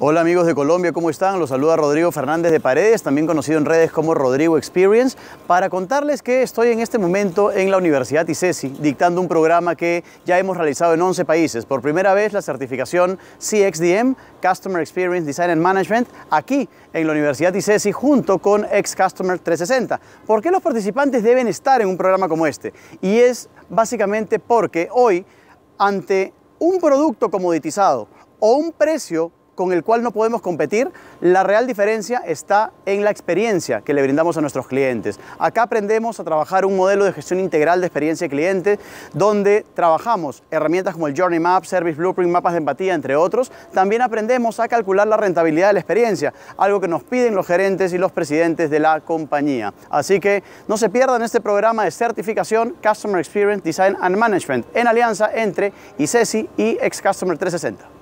Hola amigos de Colombia, ¿cómo están? Los saluda Rodrigo Fernández de Paredes, también conocido en redes como Rodrigo Experience, para contarles que estoy en este momento en la Universidad Icesi dictando un programa que ya hemos realizado en 11 países. Por primera vez la certificación CXDM, Customer Experience Design and Management, aquí en la Universidad Icesi junto con XCustomer360. ¿Por qué los participantes deben estar en un programa como este? Y es básicamente porque hoy, ante un producto comoditizado o un precio con el cual no podemos competir, la real diferencia está en la experiencia que le brindamos a nuestros clientes. Acá aprendemos a trabajar un modelo de gestión integral de experiencia de cliente, donde trabajamos herramientas como el Journey Map, Service Blueprint, Mapas de Empatía, entre otros. También aprendemos a calcular la rentabilidad de la experiencia, algo que nos piden los gerentes y los presidentes de la compañía. Así que no se pierdan este programa de certificación Customer Experience Design and Management en alianza entre Icesi y XCustomer360.